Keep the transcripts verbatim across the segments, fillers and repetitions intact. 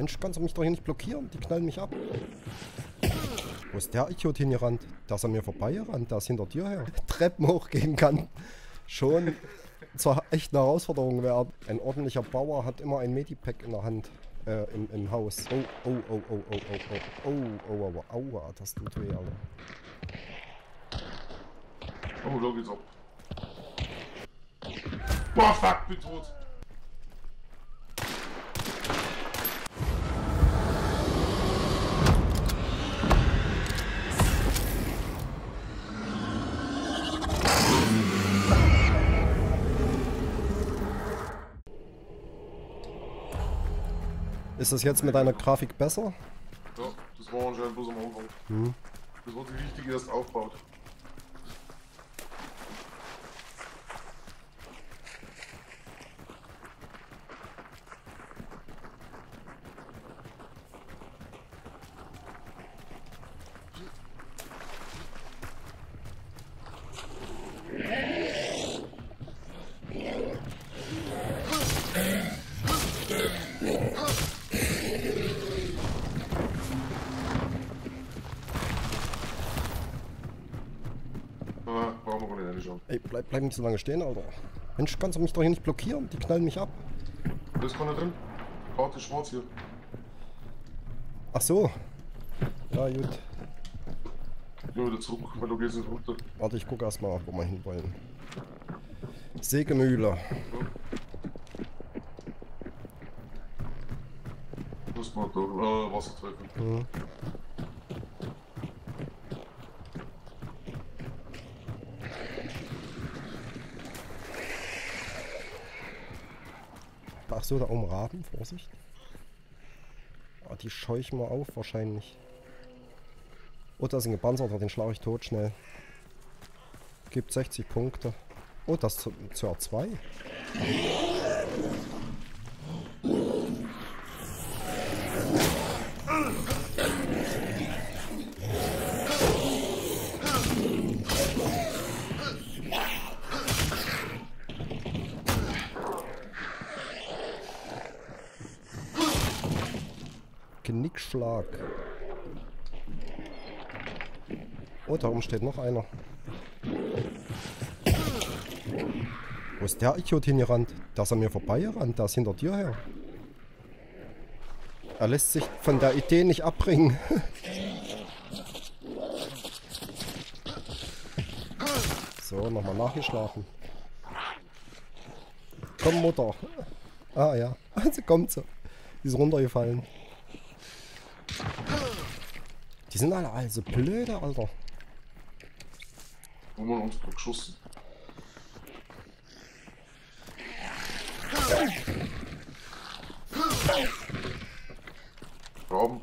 Mensch, kannst du mich doch hier nicht blockieren? Die knallen mich ab. Wo ist der Idiot hingerannt? Der ist an mir vorbeigerannt, der ist hinter dir her. Treppen hochgehen kann. Schon zur echten Herausforderung werden. Ein ordentlicher Bauer hat immer ein Medipack in der Hand. Äh, im, im Haus. Oh, oh, oh, oh, oh, oh, oh, oh, oh, oh, oh, oh, das tut weh, Alter. Oh, da geht's ab. Boah, fuck, bin tot. Ist das jetzt mit deiner Grafik besser? Ja, das war anscheinend bloß am Anfang. Hm. Das war die richtige erst aufgebaut. Ey, bleib, bleib nicht so lange stehen, Alter. Mensch, kannst du mich doch hier nicht blockieren? Die knallen mich ab. Da ist keiner drin. Warte, schwarz hier. Ach so. Ja, gut. Ja, wieder zurück, weil du gehst jetzt runter. Warte, ich guck erstmal ab, wo wir hin wollen. Sägemühle. Ja. Muss man da äh, Wasser treffen. Mhm. Ach so, da oben Raben, Vorsicht. Oh, die scheu ich mal auf, wahrscheinlich. Oh, da ist ein Gepanzerter, den schlage ich tot schnell. Gibt sechzig Punkte. Oh, das zu, zu R zwei. Genickschlag. Oh, da oben steht noch einer. Wo ist der Idiot hingerannt? Der ist an mir vorbeigerannt, der ist hinter dir her. Er lässt sich von der Idee nicht abbringen. So, nochmal nachgeschlafen. Komm, Mutter. Ah ja, also kommt so. Die ist runtergefallen. Die sind alle also blöde, Alter. Haben wir uns doch geschossen. Raben.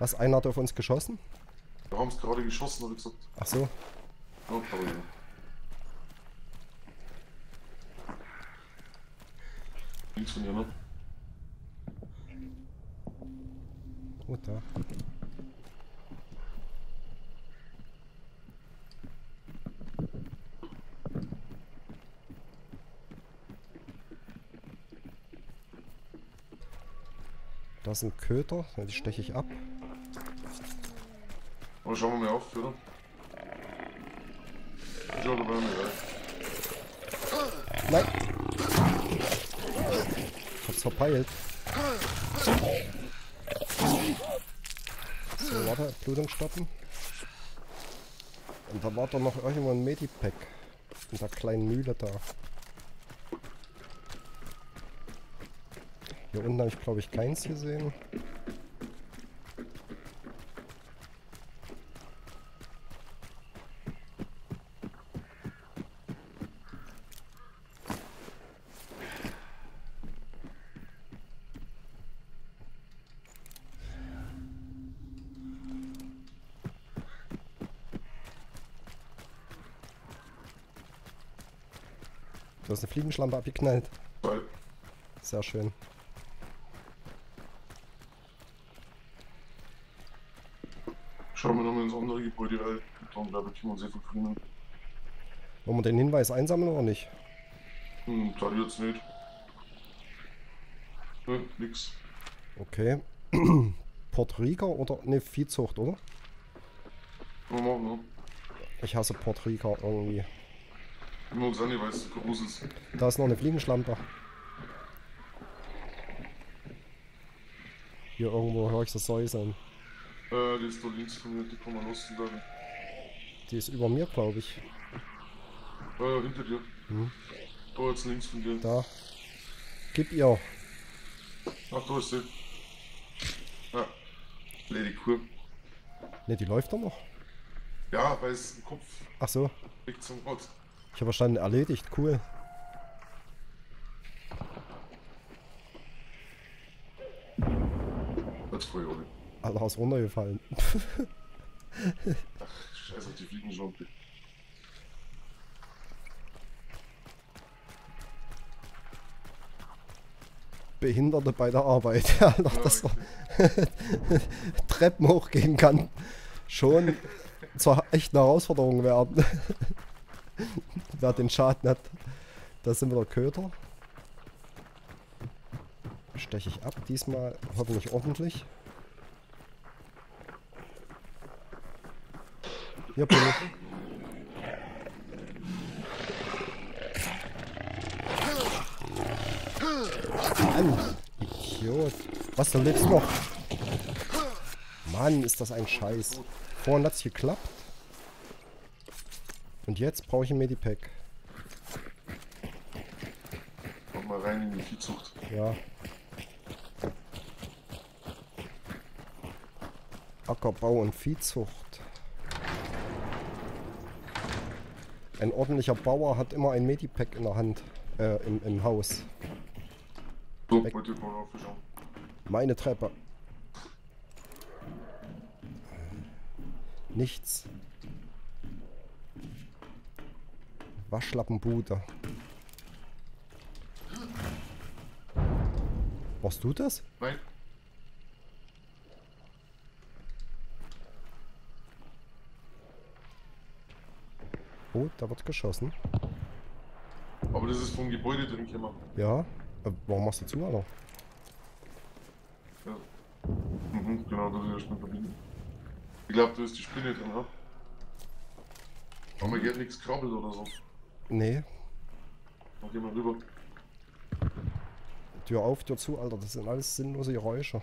Was, einer hat auf uns geschossen? Wir haben es gerade geschossen, habe ich gesagt. Ach so. Ja, links von dir, ne? Oh, da. Da ist ein Köter, die steche ich ab. Oh, schauen wir mal auf, Köter. Ich hab dabei mir rein. Nein! Ich hab's verpeilt. So, warte, Blutung stoppen. Und da war doch noch irgendwo ein Medipack. In der kleinen Mühle da. Hier unten habe ich, glaube ich, keins gesehen. Du hast eine Fliegenschlampe abgeknallt. Sehr schön. Schauen wir nochmal ins andere Gebäude rein, dann glaube ich, können wir sehr viel kriegen. Wollen wir den Hinweis einsammeln oder nicht? Hm, da jetzt nicht. Ne, nix. Okay. Port Rica oder eine Viehzucht, oder? Ich hasse Port Rica irgendwie. Nur Sandy weiß, wie groß es ist. Da ist noch eine Fliegenschlampe. Hier irgendwo höre ich das Säuseln. Äh, die ist doch links von mir, die kann man los. Die ist über mir, glaube ich. Äh, hinter dir. Hm. Da jetzt links von dir. Da. Gib ihr. Ach, da ist sie. Ja. Lady Kur. Ne, die läuft doch noch. Ja, weil es im Kopf. Ach so. Liegt zum Rot. Ich habe verstanden, erledigt. Cool. Das war Junge. Alter, ist runtergefallen. Ach, scheiße, die fliegen schon. Behinderte bei der Arbeit. Ja, noch, ja, dass okay. er Treppen hochgehen kann. Schon zur echten Herausforderung werden. Wer den Schaden hat. Da sind wir der Köder. Steche ich ab diesmal, hoffentlich ordentlich. Hier bin ich. Mann, Idiot. Was, da lebst du noch? Mann, ist das ein Scheiß. Vorhin hat es geklappt. Und jetzt brauche ich ein Medipack. Komm mal rein in die Viehzucht. Ja. Ackerbau und Viehzucht. Ein ordentlicher Bauer hat immer ein Medipack in der Hand, äh, im, im Haus. So, bitte mal aufschauen. Meine Treppe. Nichts. Waschlappenbude. Warst du das? Nein. Oh, da wird geschossen. Aber das ist vom Gebäude drin, immer. Ja. Äh, warum machst du zu, Alter? Ja. Mhm, genau, da ist ja schon verbinden. Ich glaube, da ist die Spinne drin, ne? Aber hier hat nichts krabbelt oder so. Nee. Dann geh mal rüber. Tür auf, Tür zu, Alter. Das sind alles sinnlose Geräusche.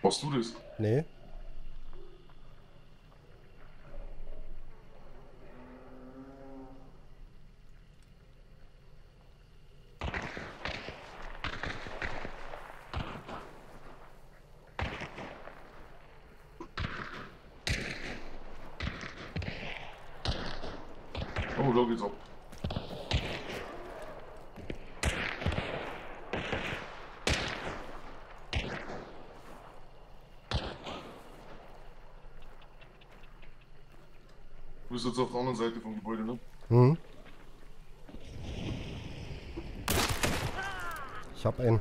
Brauchst du das? Nee. Oh, da geht's ab. Du bist jetzt auf der anderen Seite vom Gebäude, ne? Mhm. Ich hab einen.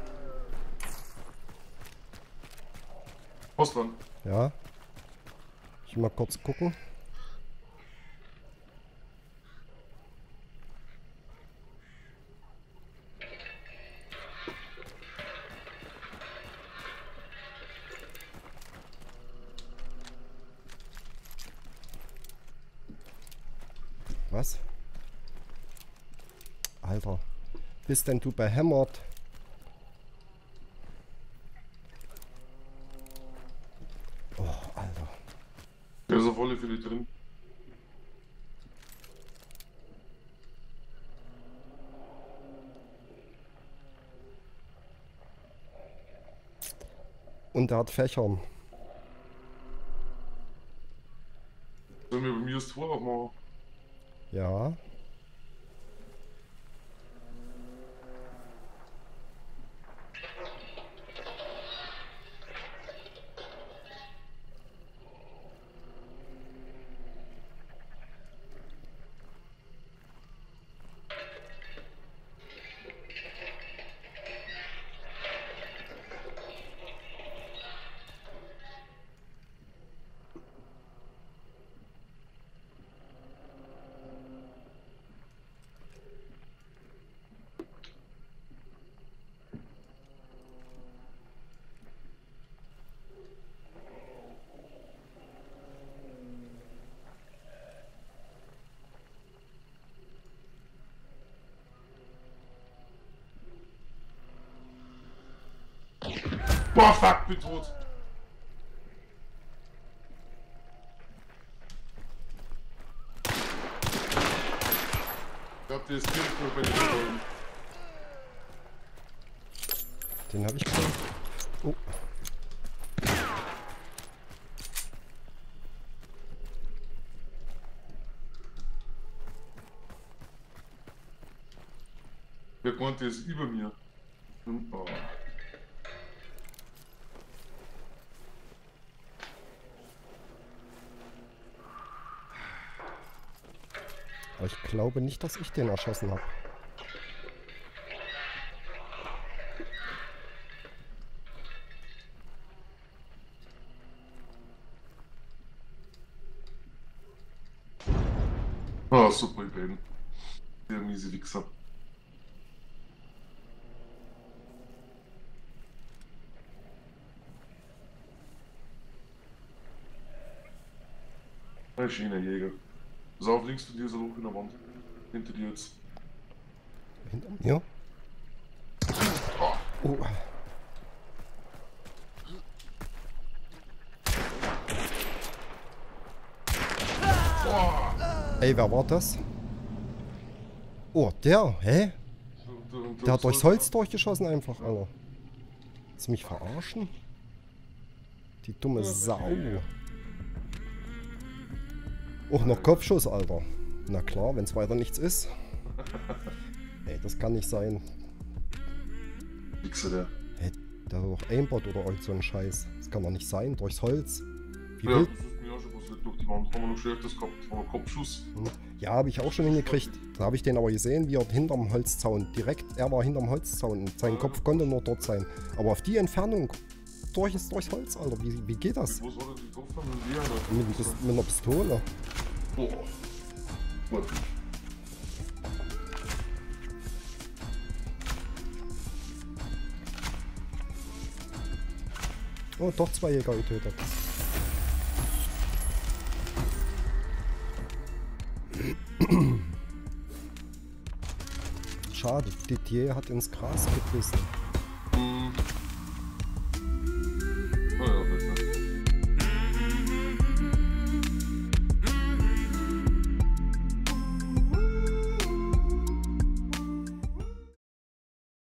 Postmann. Ja. Ich will mal kurz gucken. Was? Alter, bist denn du behämmert? Oh, Alter. Da ist auf alle Fälle drin. Und er hat Fächern. Bei mir ist jetzt Urlaub machen. Ja. Boah, fuck, bin tot. Ich glaub, der ist direkt nur bei den Leuten. Den hab ich gesehen. Oh. Der Monte ist über mir. Oh. Ich glaube nicht, dass ich den erschossen habe. Ah, oh, super, ich bin. Der miese Wichser. Maschinenjäger. Pass auf, links zu dir ist ein Loch in der Wand. Hinter dir jetzt. Hinter mir? Oh. Oh. Oh. Ey, wer war das? Oh, der, hä? Der, der, der, der hat durchs Holz durchgeschossen einfach, ja. Alter. Willst du mich verarschen? Die dumme ja, Sau. Okay. Och, noch Kopfschuss, Alter. Na klar, wenn es weiter nichts ist. Ey, das kann nicht sein. Wichser, der. Hey, der hat doch Aimbot oder irgend so ein Scheiß. Das kann doch nicht sein, durchs Holz. Wie ja, das ist mir auch schon passiert. Durch die Wand haben wir noch Schlechtes gehabt. Das war Kopfschuss. Hm. Ja, habe ich auch schon hingekriegt. Da habe ich den aber gesehen, wie er hinterm Holzzaun, direkt, er war hinterm Holzzaun und sein ja. Kopf konnte nur dort sein. Aber auf die Entfernung, durch ist durchs Holz, Alter. Wie, wie geht das? Wo soll er die Kopf haben? Mit, mit, mit einer Pistole. Boah. Boah. Oh, doch zwei Jäger getötet. Schade, Didier hat ins Gras gebissen. Mhm.